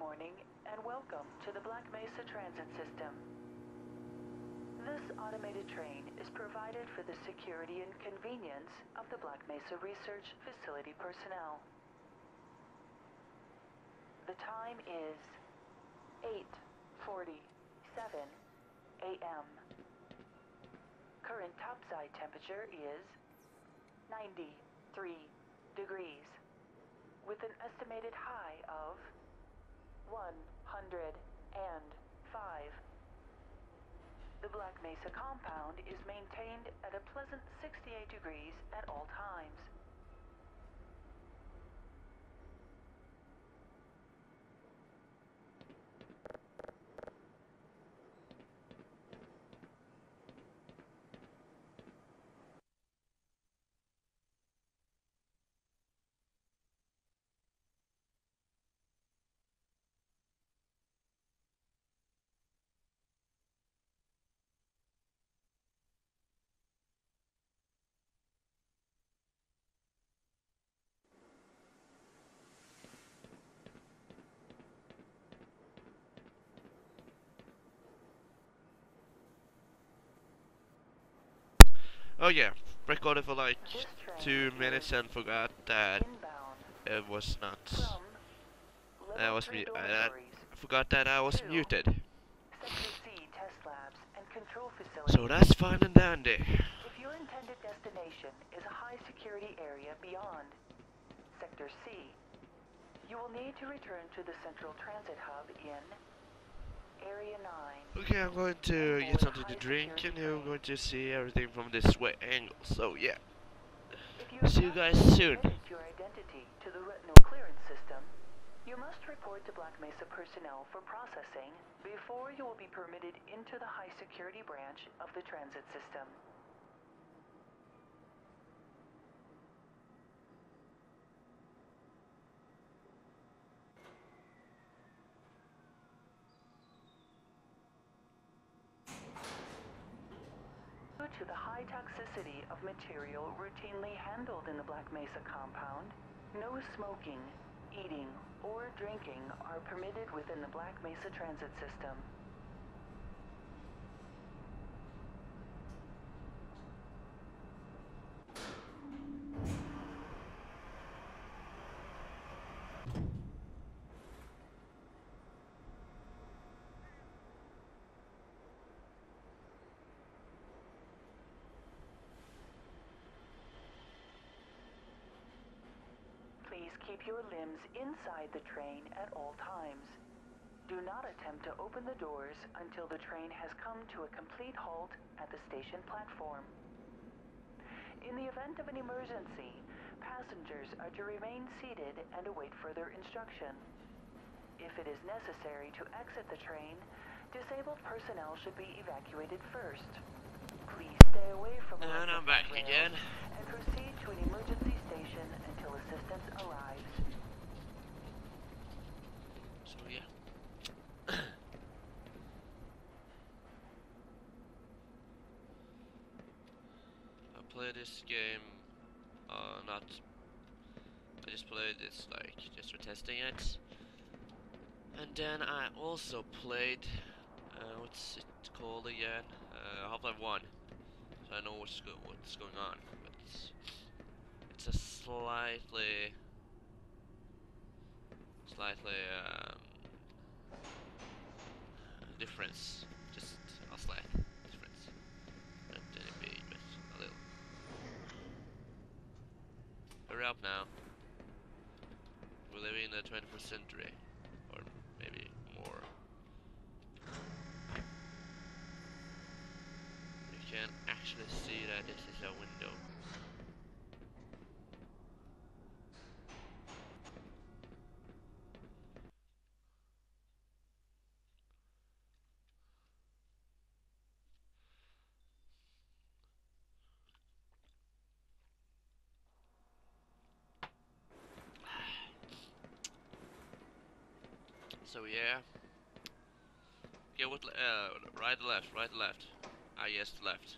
morning, and welcome to the Black Mesa Transit System. This automated train is provided for the security and convenience of the Black Mesa Research Facility personnel. The time is 8:47 a.m. Current topside temperature is 93 degrees, with an estimated high of 105. The Black Mesa compound is maintained at a pleasant 68 degrees at all times. Oh yeah, recorded for like 2 minutes and forgot that it was not. I forgot that I was muted. So that's fine and dandy. If your intended destination is a high security area beyond Sector C, you will need to return to the central transit hub in Area 9. Okay, I'm going to get something to drink and you're going to see everything from this way angle, so yeah. See you guys soon. If your identity to the retinal clearance system, you must report to Black Mesa personnel for processing before you will be permitted into the high security branch of the transit system. To the high toxicity of material routinely handled in the Black Mesa compound, no smoking, eating, or drinking are permitted within the Black Mesa Transit System. Keep your limbs inside the train at all times. Do not attempt to open the doors until the train has come to a complete halt at the station platform. In the event of an emergency, passengers are to remain seated and await further instruction. If it is necessary to exit the train, disabled personnel should be evacuated first. Please stay away from the and I'm back again. And proceed to an emergency station until assistance arrives. So yeah. I play this game not I just played this like just for testing it. And then I also played what's it called again? Half-Life 1. So I know what's going on, but it's a slightly difference. Just a slight difference. Not any big, but a little. Hurry up now. We're living in the 21st century. Can actually see that this is a window. So yeah. Okay, what? Right, left, right, left. Yes, left.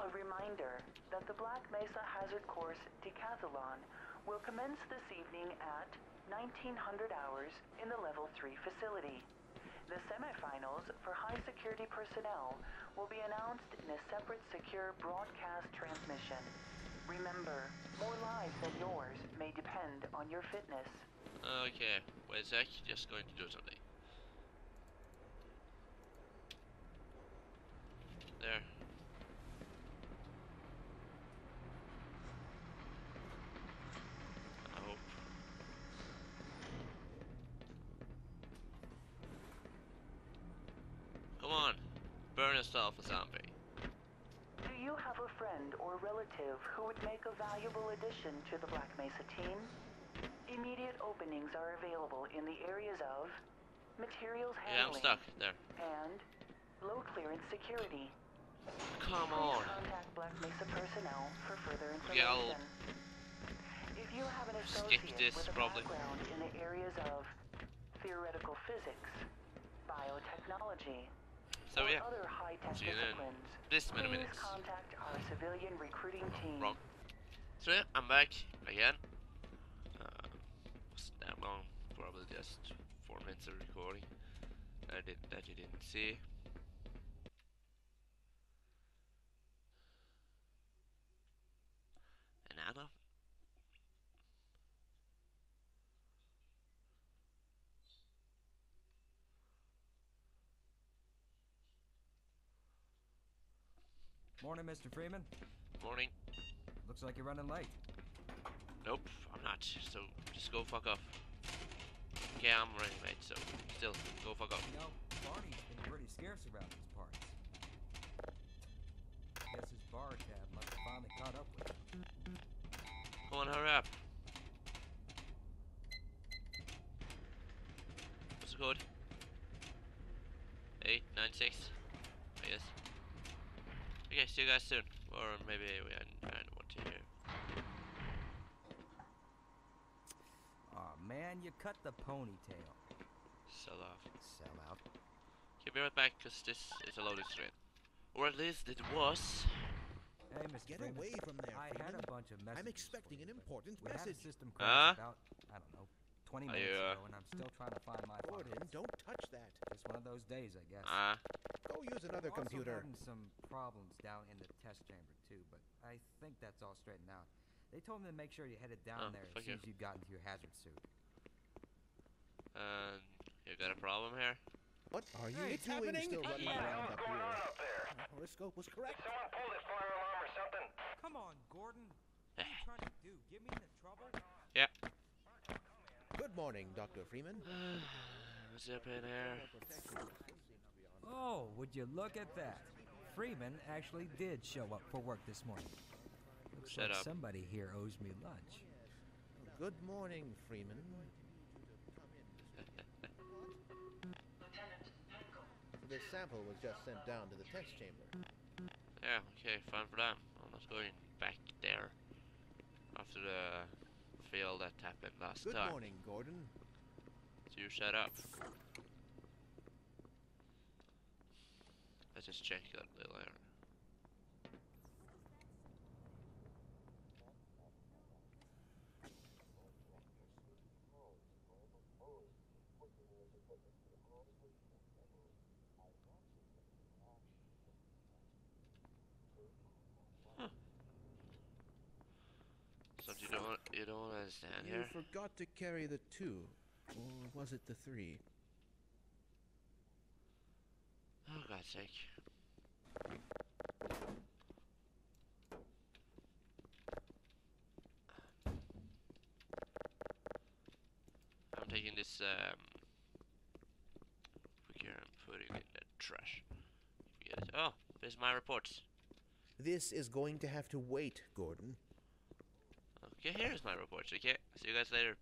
A reminder that the Black Mesa Hazard Course Decathlon will commence this evening at 1,900 hours in the Level 3 facility. The semifinals for high security personnel will be announced in a separate secure broadcast transmission. Remember, more lives than yours may depend on your fitness. Okay, wait a sec, just going to do something. There. I hope. Come on, burn yourself or something. Do you have a friend or relative who would make a valuable addition to the Black Mesa team? Immediate openings are available in the areas of materials handling, yeah, I'm stuck there, and low clearance security. Come on. Contact Black Mesa personnel for further information. If you have an associate with a background in the areas of theoretical physics, biotechnology, so yeah, other high-tech disciplines, please contact our civilian recruiting team. Wrong. So yeah, I'm back again. It's that long, probably just 4 minutes of recording that you didn't see. Another. Morning, Mr. Freeman. Morning. Looks like you're running late. Nope, I'm not. So just go fuck off. Yeah, I'm running late, so still go fuck off. You know, Barney's been pretty scarce around these parts. I guess his bar tab must have finally caught up with him. Come on, hurry up. What's the code? 896. I guess. Okay, see you guys soon. Or maybe we don't want to hear. Aw, oh, man, you cut the ponytail. Sell off. Sell out. Okay, be right back, because this is a loading screen. Or at least it was. Hey, Mr. Get Freeman. Away from there, I had a bunch of messages. I'm expecting an important message. System crash about, I don't know, 20 minutes ago, and I'm still trying to find my Gordon, files. Don't touch that. It's one of those days, I guess. Go use another computer. Also having some problems down in the test chamber, too, but I think that's all straightened out. They told me to make sure you headed down there as soon as you got into your hazard suit. You got a problem here? What are you doing still running around up here? Our scope was correct. Did someone pull the fire alarm or something? Come on, Gordon. What are you trying to do? Get me into trouble? Yeah. Good morning, Dr. Freeman. What's up in here? Oh, would you look at that. Freeman actually did show up for work this morning. Looks like somebody here owes me lunch. Good morning, Freeman. This sample was just sent down to the test chamber. Yeah, okay, fine for that. I'm not going back there after the fail that happened last time. Good morning, Gordon. So you shut up. Let's just check that little area. You don't understand here. You forgot to carry the 2, or was it the 3? Oh, God's sake. I'm taking this quick here and putting it in the trash. Forget it. Oh, there's my reports. This is going to have to wait, Gordon. Okay, here's my reports. Okay, see you guys later.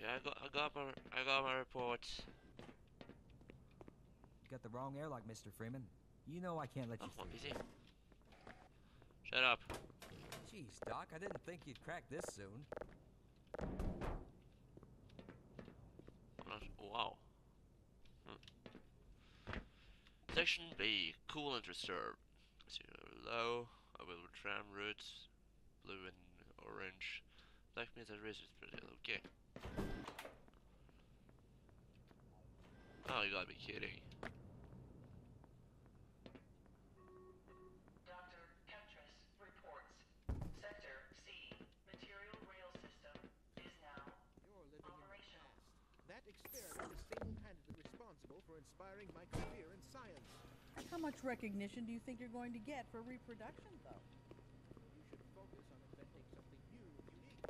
Yeah, I got my reports. You got the wrong airlock, Mr. Freeman. You know I can't let you through. Shut up. Jeez, Doc, I didn't think you'd crack this soon. Wow. Section B, coolant reserve. Low, I will tram routes. blue and orange. Black Mesa Research Facility, okay. Oh, you gotta be kidding. Dr. Cattress reports. Sector C, material rail system is now operational. That experiment is single-handedly responsible for inspiring my career in science. How much recognition do you think you're going to get for reproduction, though? You should focus on inventing something new and unique.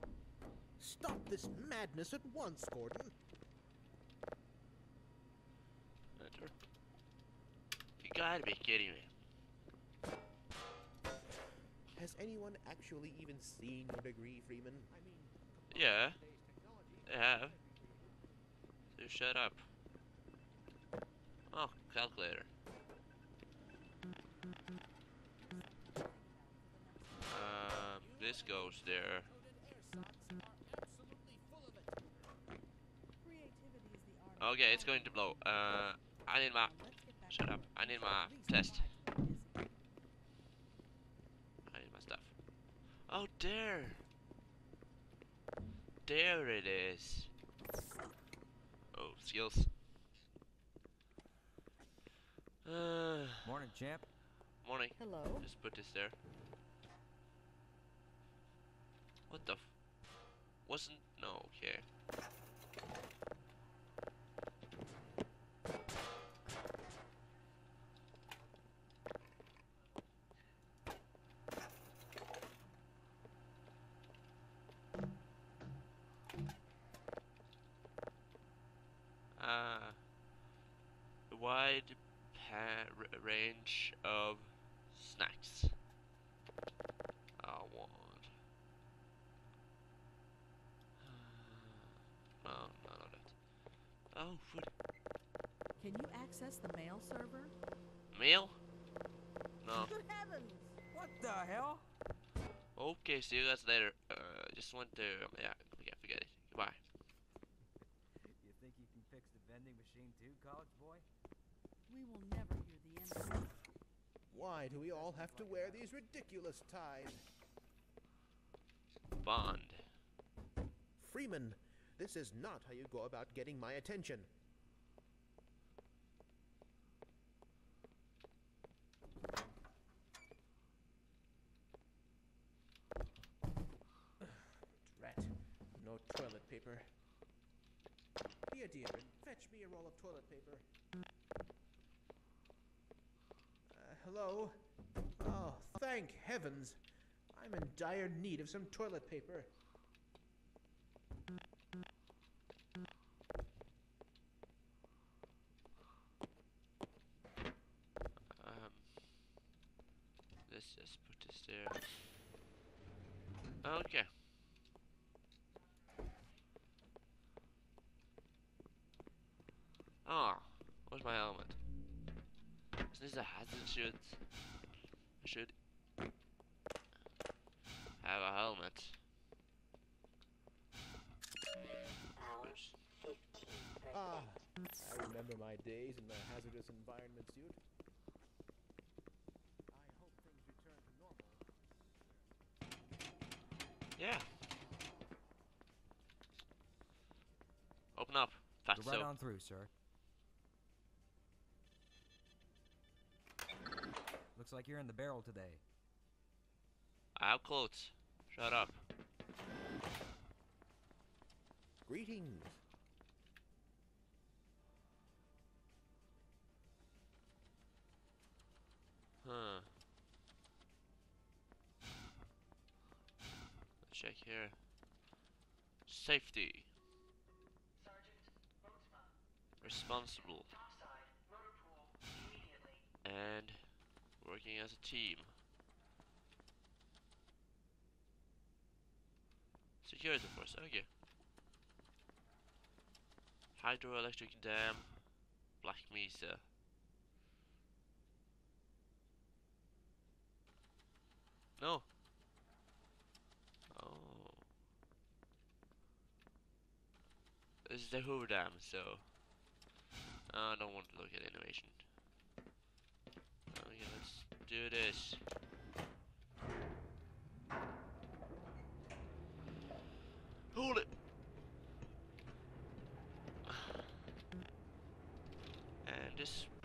Stop this madness at once, Gordon. Enter. You gotta be kidding me. Has anyone actually even seen your degree, Freeman? I mean, yeah, I have. So shut up. Oh, calculator. This goes there. Okay, it's going to blow. I need my... Shut up. I need my test. I need my stuff. Oh, there! There it is. Oh, skills. Morning, champ. Morning. Hello. Just put this there. What the f... Wasn't... No, okay. Wide range of snacks. I want. No, none of that. Oh, food. Can you access the mail server? Mail? No. Good heavens! What the hell? Okay, see you guys later. Just want to. Yeah, forget it. Goodbye. You think you can fix the vending machine too, college boy? We will never hear the end of it. Why do we all have to wear these ridiculous ties? Bond. Freeman, this is not how you go about getting my attention. Drat. No toilet paper. Here, dear, fetch me a roll of toilet paper. Hello? Oh, thank heavens. I'm in dire need of some toilet paper. Let's just put this there. Okay. Ah, oh, where's my helmet? Isn't this a hazard suit? I should have a helmet. Ah, I remember my days in the hazardous environment suit. I hope things return to normal. Yeah. Open up. Fast. Go right on through, sir. Looks like you're in the barrel today. I have clothes. Shut up. Greetings. Huh. Let's check here. Safety. Sergeant Boatsman. Responsible. Topside motor pool immediately. And working as a team. Security force, okay. Hydroelectric dam, Black Mesa. No. Oh. This is the Hoover Dam, so I don't want to look at animation. Okay, let's do this. just